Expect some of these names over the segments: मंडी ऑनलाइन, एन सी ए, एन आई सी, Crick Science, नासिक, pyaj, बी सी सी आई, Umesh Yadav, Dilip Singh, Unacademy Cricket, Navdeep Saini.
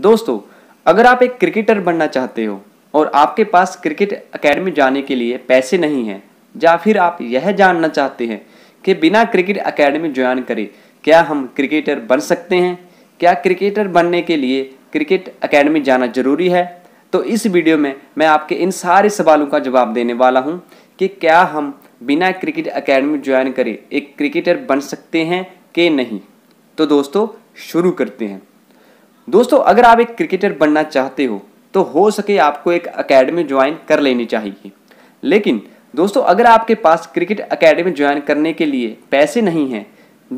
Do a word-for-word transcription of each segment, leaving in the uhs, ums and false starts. दोस्तों, अगर आप एक क्रिकेटर बनना चाहते हो और आपके पास क्रिकेट एकेडमी जाने के लिए पैसे नहीं हैं, या फिर आप यह जानना चाहते हैं कि बिना क्रिकेट एकेडमी ज्वाइन करे क्या हम क्रिकेटर बन सकते हैं, क्या क्रिकेटर बनने के लिए क्रिकेट एकेडमी जाना जरूरी है, तो इस वीडियो में मैं आपके इन सारे सवालों का जवाब देने वाला हूं कि क्या हम बिना क्रिकेट एकेडमी ज्वाइन करे एक क्रिकेटर बन सकते हैं कि नहीं। तो दोस्तों शुरू करते हैं। दोस्तों, अगर आप एक क्रिकेटर बनना चाहते हो तो हो सके आपको एक एकेडमी ज्वाइन कर लेनी चाहिए, लेकिन दोस्तों अगर आपके पास क्रिकेट एकेडमी ज्वाइन करने के लिए पैसे नहीं हैं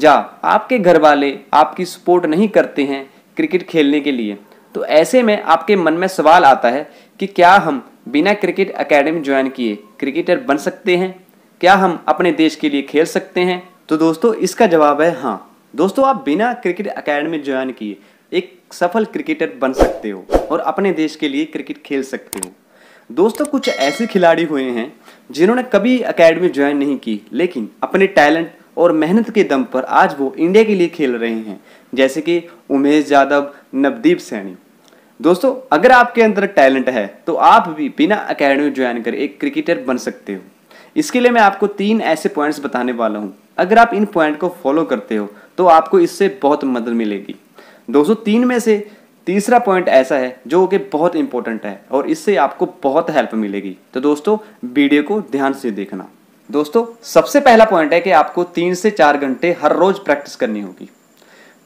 या आपके घर वाले आपकी सपोर्ट नहीं करते हैं क्रिकेट खेलने के लिए, तो ऐसे में आपके मन में सवाल आता है कि क्या हम बिना क्रिकेट एकेडमी ज्वाइन किए क्रिकेटर बन सकते हैं, क्या हम अपने देश के लिए खेल सकते हैं। तो दोस्तों इसका जवाब है हाँ। दोस्तों, आप बिना क्रिकेट एकेडमी ज्वाइन किए एक सफल क्रिकेटर बन सकते हो और अपने देश के लिए क्रिकेट खेल सकते हो। दोस्तों, कुछ ऐसे खिलाड़ी हुए हैं जिन्होंने कभी एकेडमी ज्वाइन नहीं की, लेकिन अपने टैलेंट और मेहनत के दम पर आज वो इंडिया के लिए खेल रहे हैं, जैसे कि उमेश यादव, नवदीप सैनी। दोस्तों, अगर आपके अंदर टैलेंट है तो आप भी बिना एकेडमी ज्वाइन कर एक क्रिकेटर बन सकते हो। इसके लिए मैं आपको तीन ऐसे पॉइंट्स बताने वाला हूँ। अगर आप इन पॉइंट को फॉलो करते हो तो आपको इससे बहुत मदद मिलेगी। दोस्तों, तीन में से तीसरा पॉइंट ऐसा है जो कि बहुत इंपॉर्टेंट है और इससे आपको बहुत हेल्प मिलेगी। तो दोस्तों वीडियो को ध्यान से देखना। दोस्तों, सबसे पहला पॉइंट है कि आपको तीन से चार घंटे हर रोज प्रैक्टिस करनी होगी।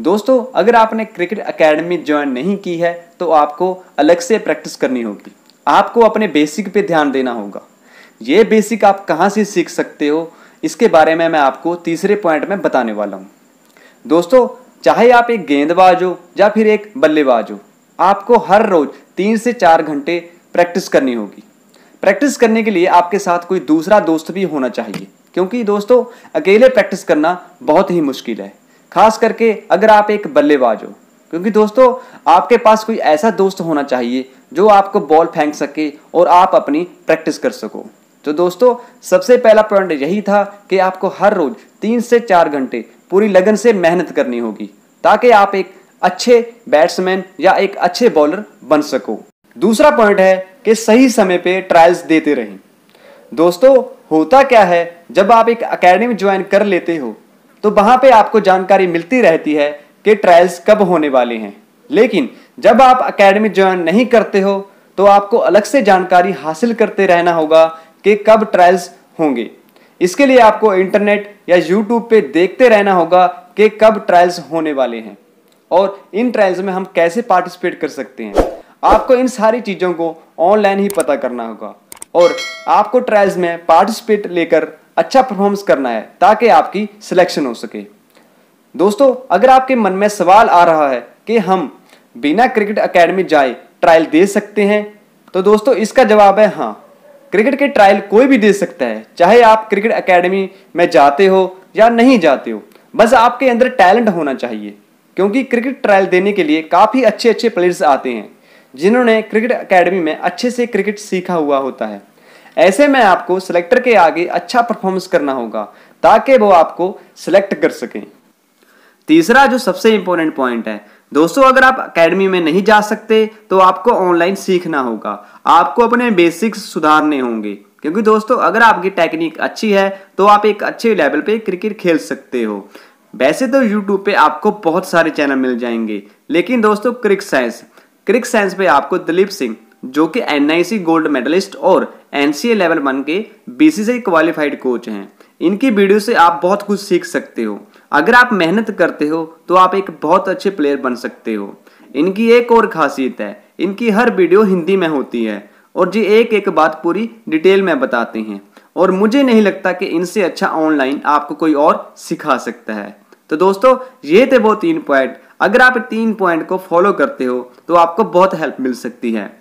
दोस्तों, अगर आपने क्रिकेट एकेडमी ज्वाइन नहीं की है तो आपको अलग से प्रैक्टिस करनी होगी। आपको अपने बेसिक पे ध्यान देना होगा। ये बेसिक आप कहाँ से सीख सकते हो, इसके बारे में मैं आपको तीसरे पॉइंट में बताने वाला हूँ। दोस्तों, चाहे आप एक गेंदबाज हो या फिर एक बल्लेबाज हो, आपको हर रोज तीन से चार घंटे प्रैक्टिस करनी होगी। प्रैक्टिस करने के लिए आपके साथ कोई दूसरा दोस्त भी होना चाहिए, क्योंकि दोस्तों अकेले प्रैक्टिस करना बहुत ही मुश्किल है, खास करके अगर आप एक बल्लेबाज हो, क्योंकि दोस्तों आपके पास कोई ऐसा दोस्त होना चाहिए जो आपको बॉल फेंक सके और आप अपनी प्रैक्टिस कर सको। तो दोस्तों, सबसे पहला पॉइंट यही था कि आपको हर रोज तीन से चार घंटे पूरी लगन से मेहनत करनी होगी ताकि आप एक अच्छे बैट्समैन या एक अच्छे बॉलर बन सको। दूसरा पॉइंट है कि सही समय पे ट्रायल्स देते रहें। दोस्तों, होता क्या है, जब आप एक एकेडमी ज्वाइन कर लेते हो तो वहाँ पे आपको जानकारी मिलती रहती है कि ट्रायल्स कब होने वाले हैं, लेकिन जब आप एकेडमी ज्वाइन नहीं करते हो तो आपको अलग से जानकारी हासिल करते रहना होगा कि कब ट्रायल्स होंगे। इसके लिए आपको इंटरनेट या यूट्यूब पे देखते रहना होगा कि कब ट्रायल्स होने वाले हैं और इन ट्रायल्स में हम कैसे पार्टिसिपेट कर सकते हैं। आपको इन सारी चीज़ों को ऑनलाइन ही पता करना होगा और आपको ट्रायल्स में पार्टिसिपेट लेकर अच्छा परफॉर्मेंस करना है ताकि आपकी सिलेक्शन हो सके। दोस्तों, अगर आपके मन में सवाल आ रहा है कि हम बिना क्रिकेट एकेडमी जाए ट्रायल दे सकते हैं, तो दोस्तों इसका जवाब है हाँ। क्रिकेट के ट्रायल कोई भी दे सकता है, चाहे आप क्रिकेट एकेडमी में जाते हो या नहीं जाते हो, बस आपके अंदर टैलेंट होना चाहिए, क्योंकि क्रिकेट ट्रायल देने के लिए काफ़ी अच्छे अच्छे प्लेयर्स आते हैं जिन्होंने क्रिकेट एकेडमी में अच्छे से क्रिकेट सीखा हुआ होता है। ऐसे में आपको सिलेक्टर के आगे अच्छा परफॉर्मेंस करना होगा ताकि वो आपको सिलेक्ट कर सकें। तीसरा जो सबसे इम्पोर्टेंट पॉइंट है, दोस्तों अगर आप एकेडमी में नहीं जा सकते तो आपको ऑनलाइन सीखना होगा, आपको अपने बेसिक्स सुधारने होंगे, क्योंकि दोस्तों अगर आपकी टेक्निक अच्छी है तो आप एक अच्छे लेवल पे क्रिकेट खेल सकते हो। वैसे तो यूट्यूब पे आपको बहुत सारे चैनल मिल जाएंगे, लेकिन दोस्तों क्रिक साइंस क्रिक साइंस पे आपको दिलीप सिंह, जो कि एन आई सी gold medalist और एन सी ए level one के बी सी सी आई qualified coach हैं, इनकी वीडियो से आप बहुत कुछ सीख सकते हो। अगर आप मेहनत करते हो तो आप एक बहुत अच्छे प्लेयर बन सकते हो। इनकी एक और खासियत है, इनकी हर वीडियो हिंदी में होती है और जी एक एक बात पूरी डिटेल में बताते हैं और मुझे नहीं लगता कि इनसे अच्छा ऑनलाइन आपको कोई और सिखा सकता है। तो दोस्तों ये थे वो तीन पॉइंट। अगर आप तीन पॉइंट को फॉलो करते हो तो आपको बहुत हेल्प मिल सकती है।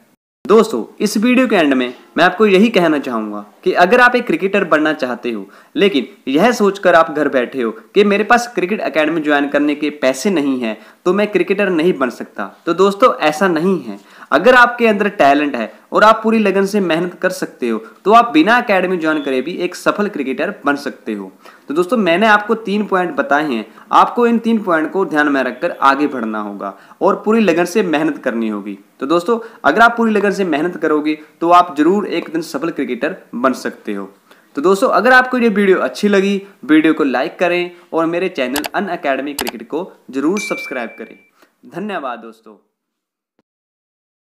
दोस्तों, इस वीडियो के एंड में मैं आपको यही कहना चाहूँगा कि अगर आप एक क्रिकेटर बनना चाहते हो लेकिन यह सोचकर आप घर बैठे हो कि मेरे पास क्रिकेट एकेडमी ज्वाइन करने के पैसे नहीं हैं तो मैं क्रिकेटर नहीं बन सकता, तो दोस्तों ऐसा नहीं है। अगर आपके अंदर टैलेंट है और आप पूरी लगन से मेहनत कर सकते हो तो आप बिना अकेडमी ज्वाइन करे भी एक सफल क्रिकेटर बन सकते हो। तो दोस्तों मैंने आपको तीन पॉइंट बताए हैं, आपको इन तीन पॉइंट को ध्यान में रखकर आगे बढ़ना होगा और पूरी लगन से मेहनत करनी होगी। तो दोस्तों अगर आप पूरी लगन से मेहनत करोगे तो आप जरूर एक दिन सफल क्रिकेटर बन सकते हो। तो दोस्तों अगर आपको ये वीडियो अच्छी लगी, वीडियो को लाइक करें और मेरे चैनल अनअकैडमी क्रिकेट को जरूर सब्सक्राइब करें। धन्यवाद दोस्तों।